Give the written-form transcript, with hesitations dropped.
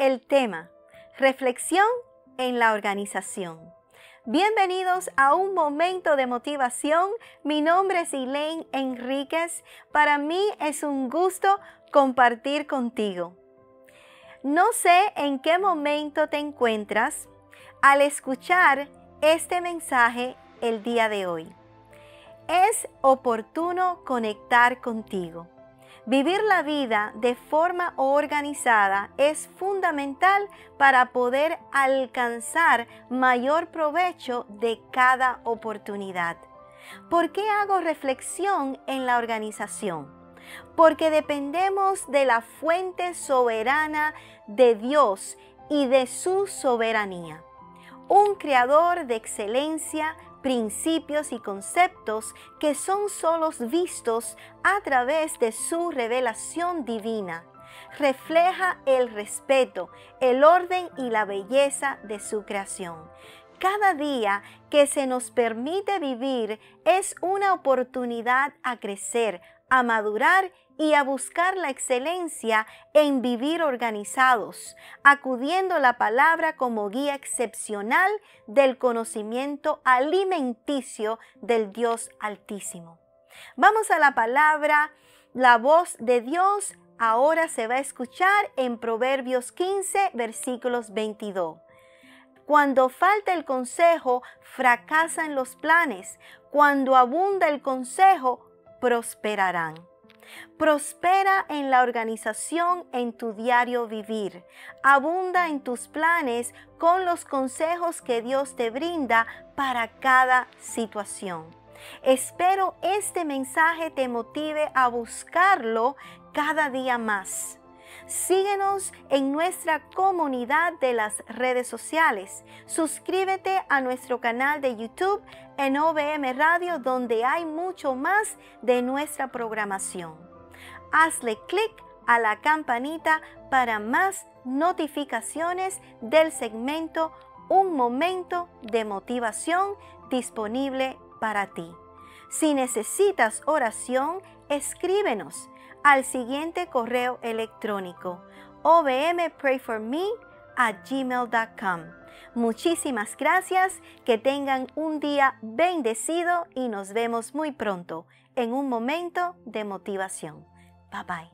El tema, reflexión en la organización. Bienvenidos a un momento de motivación. Mi nombre es Elaine Enríquez. Para mí es un gusto compartir contigo. No sé en qué momento te encuentras al escuchar este mensaje el día de hoy. Es oportuno conectar contigo. Vivir la vida de forma organizada es fundamental para poder alcanzar mayor provecho de cada oportunidad. ¿Por qué hago reflexión en la organización? Porque dependemos de la fuente soberana de Dios y de su soberanía. Un creador de excelencia, principios y conceptos que son solos vistos a través de su revelación divina. Refleja el respeto, el orden y la belleza de su creación. Cada día que se nos permite vivir es una oportunidad a crecer, a madurar y a buscar la excelencia en vivir organizados, acudiendo a la palabra como guía excepcional del conocimiento alimenticio del Dios Altísimo. Vamos a la palabra, la voz de Dios ahora se va a escuchar en Proverbios 15, versículos 22. Cuando falta el consejo, fracasan los planes. Cuando abunda el consejo, prosperarán. Prospera en la organización en tu diario vivir. Abunda en tus planes con los consejos que Dios te brinda para cada situación. Espero este mensaje te motive a buscarlo cada día más. Síguenos en nuestra comunidad de las redes sociales. Suscríbete a nuestro canal de YouTube en OVM Radio, donde hay mucho más de nuestra programación. Hazle clic a la campanita para más notificaciones del segmento Un Momento de Motivación disponible para ti. Si necesitas oración, escríbenos al siguiente correo electrónico ovmprayforme@gmail.com. Muchísimas gracias, que tengan un día bendecido y nos vemos muy pronto en un momento de motivación. Bye bye.